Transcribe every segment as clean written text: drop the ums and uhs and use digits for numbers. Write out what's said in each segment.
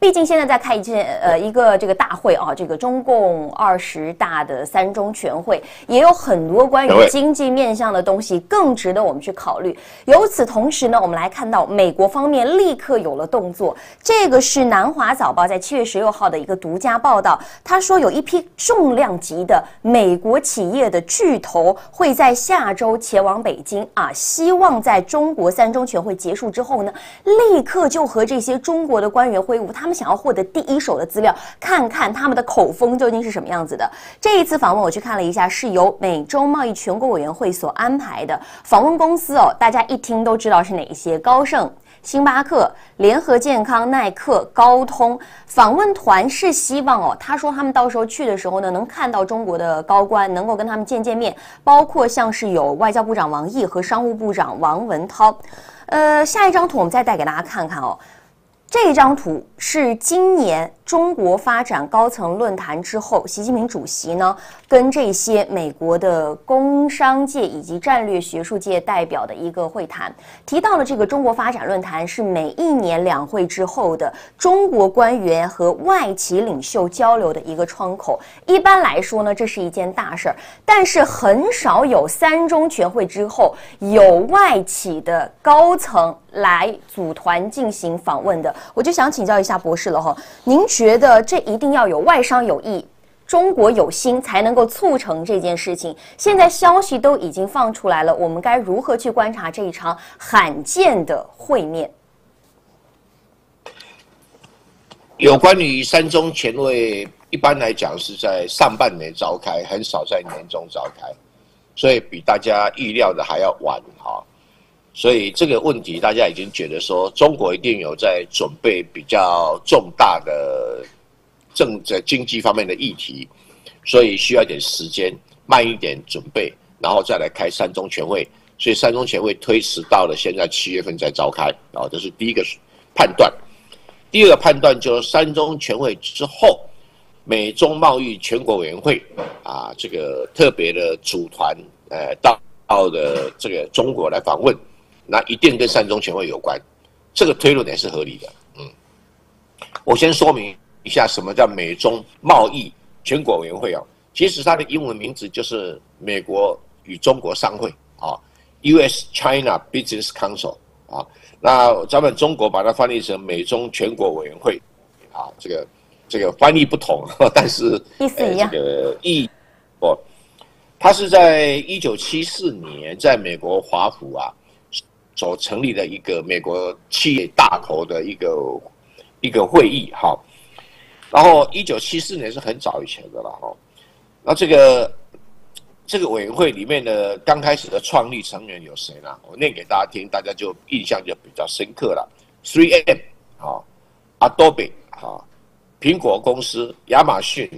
毕竟现在在开一个这个大会啊，这个中共20大的三中全会，也有很多关于经济面向的东西更值得我们去考虑。由此同时呢，我们来看到美国方面立刻有了动作，这个是南华早报在7月16号的一个独家报道，他说有一批重量级的美国企业的巨头会在下周前往北京啊，希望在中国三中全会结束之后呢，立刻就和这些中国的官员会晤，他们想要获得第一手的资料，看看他们的口风究竟是什么样子的。这一次访问我去看了一下，是由美洲贸易全国委员会所安排的访问公司哦，大家一听都知道是哪些：高盛、星巴克、联合健康、耐克、高通。访问团是希望哦，他说他们到时候去的时候呢，能看到中国的高官，能够跟他们见面，包括像是有外交部长王毅和商务部长王文涛。下一张图我们再带给大家看看哦。这张图是今年中国发展高层论坛之后，习近平主席呢跟这些美国的工商界以及战略学术界代表的一个会谈，提到了这个中国发展论坛是每一年两会之后的中国官员和外企领袖交流的一个窗口。一般来说呢，这是一件大事儿，但是很少有三中全会之后有外企的高层来组团进行访问的。我就想请教一下博士了哈，您觉得这一定要有外商有意，中国有心才能够促成这件事情？现在消息都已经放出来了，我们该如何去观察这一场罕见的会面？有关于三中全会，一般来讲是在上半年召开，很少在年中召开，所以比大家预料的还要晚哈。所以这个问题，大家已经觉得说，中国一定有在准备比较重大的经济方面的议题，所以需要一点时间，慢一点准备，然后再来开三中全会。所以三中全会推迟到了现在7月份再召开，啊，这是第一个判断。第二个判断就是三中全会之后，美中贸易全国委员会啊，这个特别的组团到的这个中国来访问。那一定跟三中全会有关，这个推论也是合理的。我先说明一下什么叫美中贸易全国委员会哦，其实它的英文名字就是美国与中国商会啊 ，U.S. China Business Council 啊。那咱们中国把它翻译成美中全国委员会啊，这个翻译不同，但是意思一样。它是在1974年在美国华府啊。所成立的一个美国企业大头的一个会议哈，然后1974年是很早以前的了哈。那这个委员会里面的刚开始的创立成员有谁呢？我念给大家听，大家就印象就比较深刻了。3M 啊 ，Adobe 啊，苹果公司、亚马逊，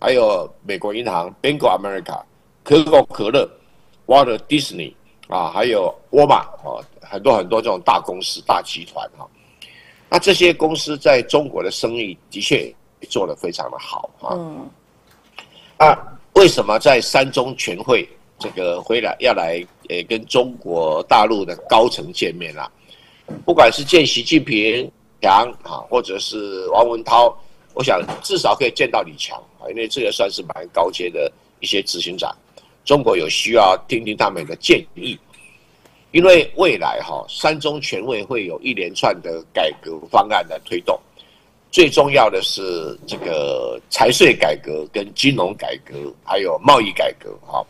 还有美国银行 Bank of America、可口可乐、Walt Disney。啊，还有沃尔玛啊，很多这种大公司、大集团哈、啊，那这些公司在中国的生意的确做得非常的好啊。那为什么在三中全会这个回来要来跟中国大陆的高层见面啊？不管是见习近平啊，或者是王文涛，我想至少可以见到李强啊，因为这个算是蛮高阶的一些执行长。中国有需要听听他们的建议，因为未来哈三中全会会有一连串的改革方案来推动，最重要的是这个财税改革、跟金融改革，还有贸易改革哈。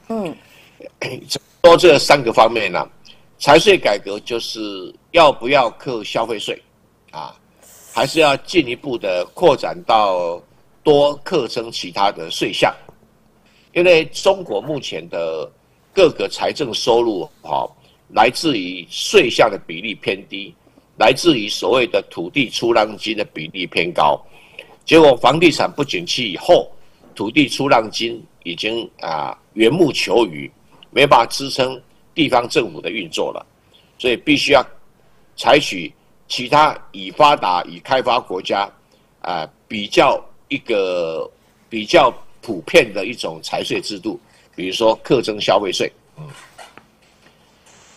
说这3个方面呢、啊，财税改革就是要不要课消费税啊，还是要进一步的扩展到多课征其他的税项。因为中国目前的各个财政收入啊，来自于税项的比例偏低，来自于所谓的土地出让金的比例偏高，结果房地产不景气以后，土地出让金已经啊缘木求鱼，没办法支撑地方政府的运作了，所以必须要采取其他已发达已开发国家啊比较普遍的一种财税制度，比如说课征消费税。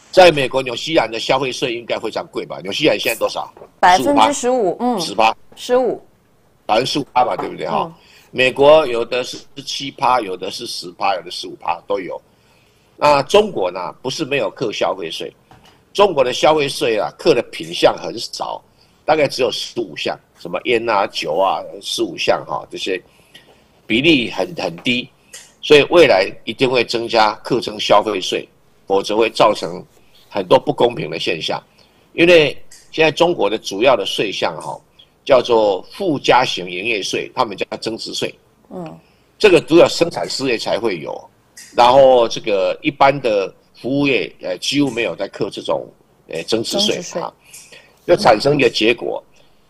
在美国纽西兰的消费税应该非常贵吧？纽西兰现在多少？15%。15%，15%嘛，对不对哈？美国有的是7%，有的是10%，有的15%都有。那中国呢，不是没有课消费税，中国的消费税啊，课的品项很少，大概只有15项，什么烟啊、酒啊，15项哈，这些比例很低，所以未来一定会增加课征消费税，否则会造成很多不公平的现象。因为现在中国的主要的税项哈，叫做附加型营业税，他们叫增值税。这个主要生产事业才会有。然后这个一般的服务业，几乎没有在扣这种增值税啊，就产生一个结果，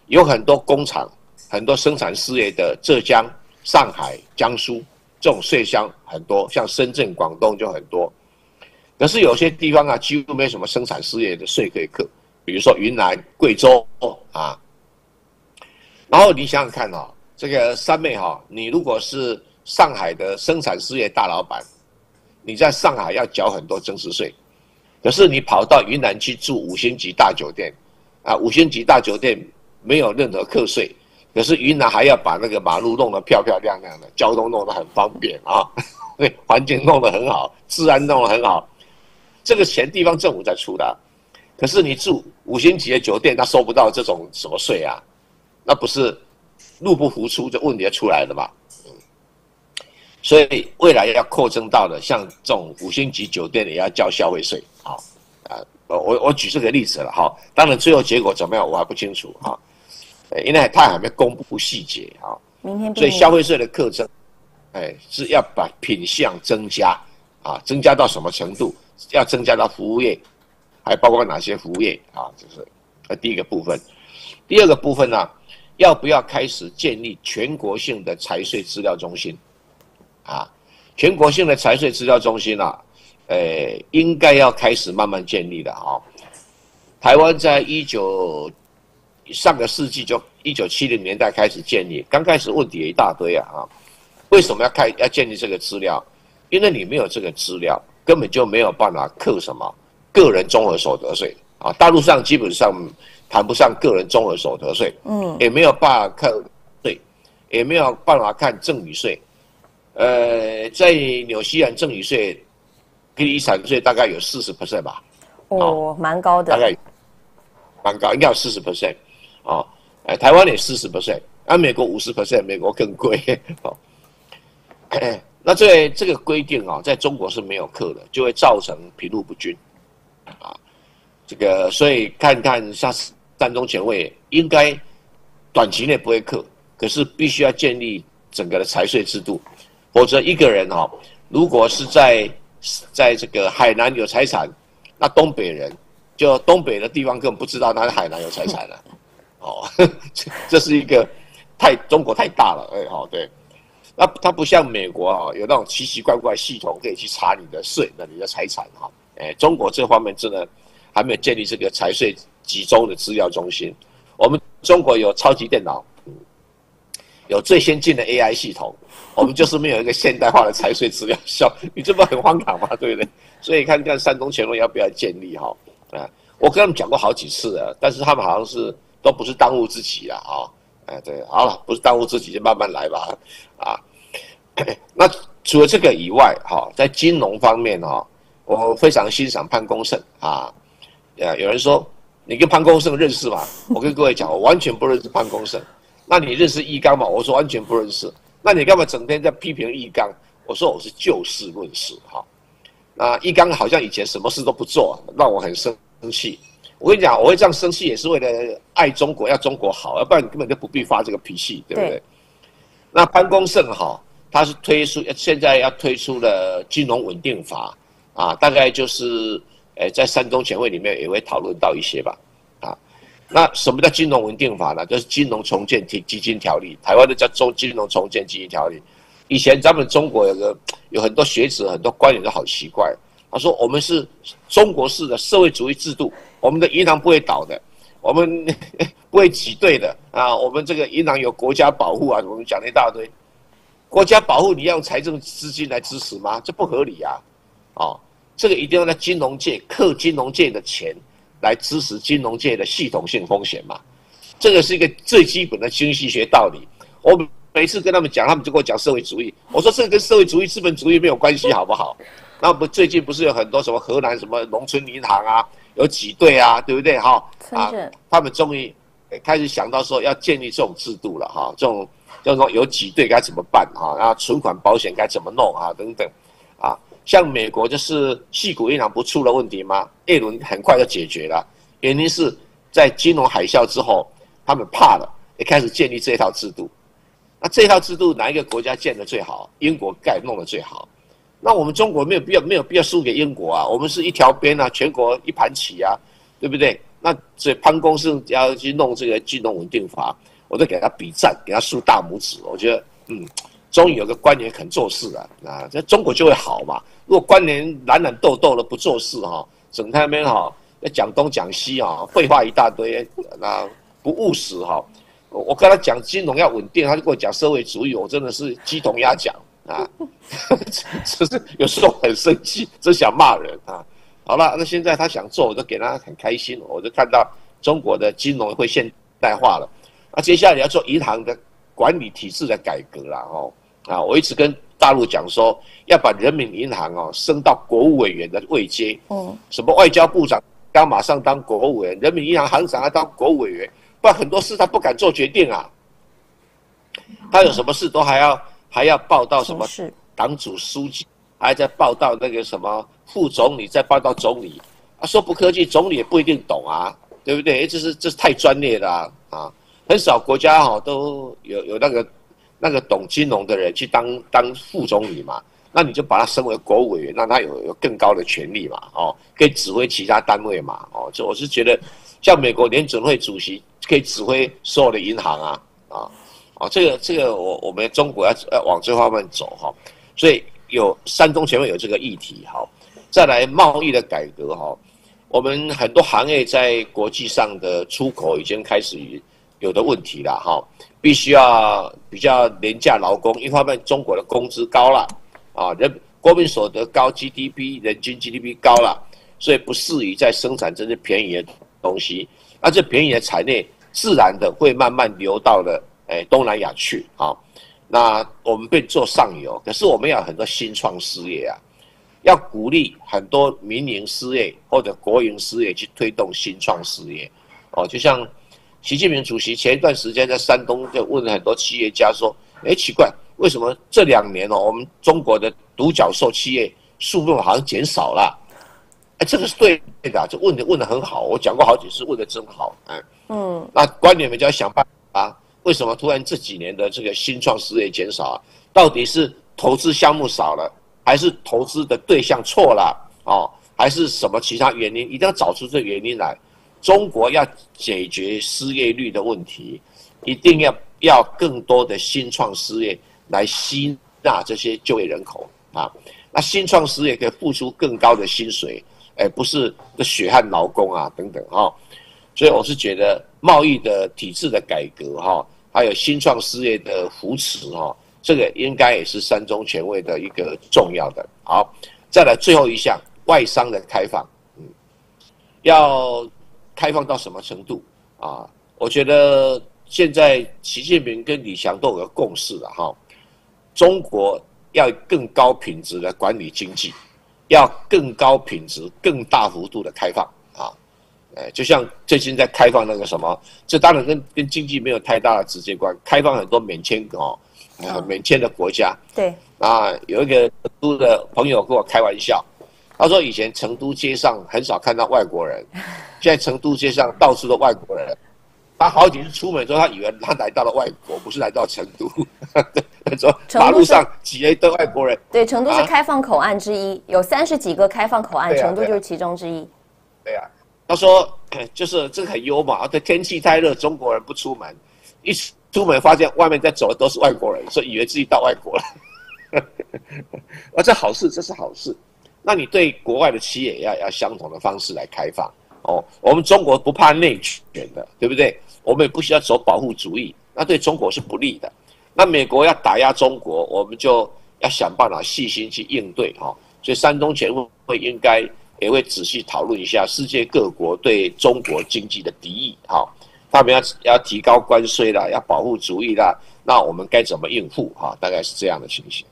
有很多工厂、很多生产事业的浙江、上海、江苏这种税乡很多，像深圳、广东就很多。可是有些地方啊，几乎没什么生产事业的税可以扣，比如说云南、贵州啊。然后你想想看哦，这个三妹哈，你如果是上海的生产事业大老板。你在上海要缴很多增值税，可是你跑到云南去住5星级大酒店，啊，5星级大酒店没有任何课税，可是云南还要把那个马路弄得漂漂亮亮的，交通弄得很方便啊，对，环境弄得很好，治安弄得很好，这个钱地方政府在出的，可是你住5星级的酒店，他收不到这种什么税啊，那不是入不敷出，这问题就出来了嘛。所以未来要扩增到的，像这种5星级酒店也要交消费税，好，我举这个例子了哈。当然最后结果怎么样我还不清楚哈，因为他还没公布细节哈。明天。所以消费税的课征，是要把品项增加啊，增加到什么程度？要增加到服务业，还包括哪些服务业啊？这是第一个部分。第二个部分呢，要不要开始建立全国性的财税资料中心？啊，全国性的财税资料中心啊，应该要开始慢慢建立的啊。台湾在上个世纪就1970年代开始建立，刚开始问题也一大堆啊。为什么要建立这个资料？因为你没有这个资料，根本就没有办法扣什么个人综合所得税啊。大陆上基本上谈不上个人综合所得税，也没有办法扣税，也没有办法看赠与税。在纽西兰赠与税跟遗产税大概有40%吧，哦，蛮高的，大概蛮高，应该有40%，哦，台湾也40%，啊，美国50%，美国更贵，哦，那这个规定啊，在中国是没有课的，就会造成贫富不均，啊，这个所以看看像战中前卫应该短期内不会课，可是必须要建立整个的财税制度。否则一个人哦，如果是在这个海南有财产，那东北人就东北的地方根本不知道他海南有财产了，哦，这是一个中国太大了，哦对，那他不像美国啊，有那种奇奇怪怪系统可以去查你的税、你的财产哈，中国这方面真的还没有建立这个财税集中的资料中心。我们中国有超级电脑，有最先进的 AI 系统。我们就是没有一个现代化的财税资料，你这不很荒唐吗？对不对？所以看山东前卫要不要建立哈？啊，我跟他们讲过好几次了，但是他们好像是都不是当务之急啦啊，对，好了，不是当务之急就慢慢来吧，啊，那除了这个以外哈，在金融方面哈，我非常欣赏潘功胜啊，有人说你跟潘功胜认识吗？我跟各位讲，我完全不认识潘功胜。那你认识易纲吗？我说完全不认识。那你干嘛整天在批评易纲？我说我是就事论事哈。那易纲好像以前什么事都不做，让我很生气。我跟你讲，我会这样生气也是为了爱中国，要中国好，要不然你根本就不必发这个脾气，对不对？那潘功胜哈，他是现在要推出了金融稳定法啊，大概就是在山东前卫里面也会讨论到一些吧。那什么叫金融稳定法呢？就是金融重建基金条例，台湾的叫金融重建基金条例。以前咱们中国有很多学者、很多官员都好奇怪，他说我们是中国式的社会主义制度，我们的银行不会倒的，我们不会挤兑的啊，我们这个银行有国家保护啊，我们讲了一大堆。国家保护你要用财政资金来支持吗？这不合理啊！哦，这个一定要在金融界扣金融界的钱。来支持金融界的系统性风险嘛，这个是一个最基本的经济学道理。我每次跟他们讲，他们就跟我讲社会主义。我说这跟社会主义、资本主义没有关系，好不好？那不最近不是有很多什么河南什么农村银行啊，有挤兑啊，对不对？哈啊，他们终于开始想到说要建立这种制度了哈，这种就是说有挤兑该怎么办哈，然后存款保险该怎么弄啊等等啊。像美国就是矽谷银行不出了问题吗？耶伦很快就解决了，原因是在金融海啸之后，他们怕了，也开始建立这一套制度。那这一套制度哪一个国家建的最好？英国盖弄的最好。那我们中国没有必要输给英国啊，我们是一条边啊，全国一盘棋啊，对不对？那所以潘公是要去弄这个金融稳定法，我就给他比赞，给他竖大拇指。我觉得终于有个官员肯做事了啊，这中国就会好嘛。如果官员懒懒惰惰的不做事哈，整天那边哈讲东讲西啊，废话一大堆，那不务实哈。我跟他讲金融要稳定，他就跟我讲社会主义，我真的是鸡同鸭讲啊，就是有时候很生气，真想骂人啊。好了，那现在他想做，我就给他很开心。我就看到中国的金融会现代化了，那接下来要做银行的管理体制的改革啦，哦啊，我一直跟大陆讲说，要把人民银行哦升到国务委员的位阶，什么外交部长刚马上当国务委员，人民银行行长要当国务委员。不然很多事他不敢做决定啊，他有什么事都还要报到什么党组书记，还在报到那个什么副总理，再报到总理，啊，说不客气，总理也不一定懂啊，对不对？这是太专业了啊，啊，很少国家哈都有那个懂金融的人去当副总理嘛，那你就把他升为国务委员，让他有更高的权力嘛，哦，可以指挥其他单位嘛，哦，我是觉得像美国联准会主席。可以指挥所有的银行啊，这个我们中国要往这方面走哈，所以有三中全会有这个议题哈，再来贸易的改革哈，我们很多行业在国际上的出口已经开始有的问题了哈，必须要比较廉价劳工，一方面中国的工资高了啊，国民所得高 ，GDP 人均 GDP 高了，所以不适宜再生产这些便宜的东西，那这便宜的产业。自然的会慢慢流到了东南亚去啊，那我们被做上游，可是我们要很多新创事业啊，要鼓励很多民营事业或者国营事业去推动新创事业哦，就像习近平主席前一段时间在山东就问了很多企业家说，奇怪，为什么这2年哦，我们中国的独角兽企业数目好像减少了？这个是对的，啊，这问的很好，我讲过好几次，问的真好，那官员们就要想办法，啊，为什么突然这几年的这个新创事业减少啊？到底是投资项目少了，还是投资的对象错了哦，还是什么其他原因？一定要找出这原因来。中国要解决失业率的问题，一定要更多的新创事业来吸纳这些就业人口啊。那新创事业可以付出更高的薪水。不是血汗劳工啊，等等哈，所以我是觉得贸易的体制的改革哈，还有新创事业的扶持哈，这个应该也是三中全会的一个重要的。好，再来最后一项，外商的开放，要开放到什么程度啊？我觉得现在习近平跟李强都有个共识了哈，中国要更高品质的管理经济。要更高品质、更大幅度的开放啊，就像最近在开放那个什么，这当然跟经济没有太大的直接关系，开放很多免签哦，免签的国家。对啊，有一个成都的朋友跟我开玩笑，他说以前成都街上很少看到外国人，现在成都街上到处都外国人，他好几次出门之后，他以为他来到了外国，不是来到成都。马路上挤了一堆外国人。对，成都是开放口岸之一，有30几个开放口岸，成都就是其中之一。对啊，他说就是这个很幽默，对，天气太热，中国人不出门，一出门发现外面在走的都是外国人，所以以为自己到外国了。啊，这好事，这是好事。那你对国外的企业也要相同的方式来开放哦。我们中国不怕内卷的，对不对？我们也不需要走保护主义，那对中国是不利的。那美国要打压中国，我们就要想办法细心去应对哈，所以三中全会应该也会仔细讨论一下世界各国对中国经济的敌意哈，他们要提高关税啦，要保护主义啦，那我们该怎么应付啊？大概是这样的情形。